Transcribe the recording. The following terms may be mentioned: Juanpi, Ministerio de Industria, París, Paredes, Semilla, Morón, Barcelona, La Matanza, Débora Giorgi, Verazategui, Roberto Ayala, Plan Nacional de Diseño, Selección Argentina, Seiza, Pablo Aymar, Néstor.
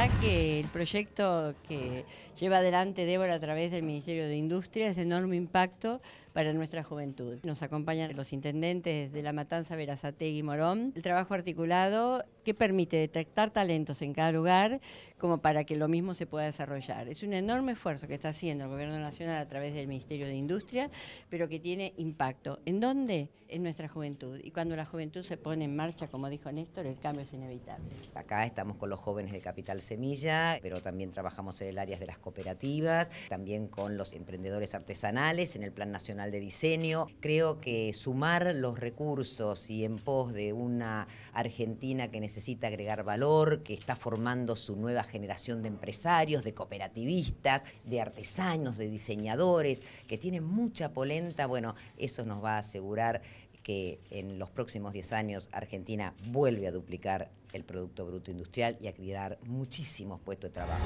verdad que el proyecto que lleva adelante Débora a través del Ministerio de Industria es de enorme impacto para nuestra juventud. Nos acompañan los intendentes de La Matanza, Verazategui y Morón. El trabajo articulado que permite detectar talentos en cada lugar como para que lo mismo se pueda desarrollar. Es un enorme esfuerzo que está haciendo el Gobierno Nacional a través del Ministerio de Industria, pero que tiene impacto. ¿En dónde? En nuestra juventud. Y cuando la juventud se pone en marcha, como dijo Néstor, el cambio es inevitable. Acá estamos con los jóvenes de Capital Semilla, pero también trabajamos en el área de las cooperativas, también con los emprendedores artesanales en el Plan Nacional de Diseño. Creo que sumar los recursos y en pos de una Argentina que necesita agregar valor, que está formando su nueva generación de empresarios, de cooperativistas, de artesanos, de diseñadores, que tienen mucha polenta, bueno, eso nos va a asegurar que en los próximos 10 años Argentina vuelve a duplicar el Producto Bruto Industrial y a crear muchísimos puestos de trabajo.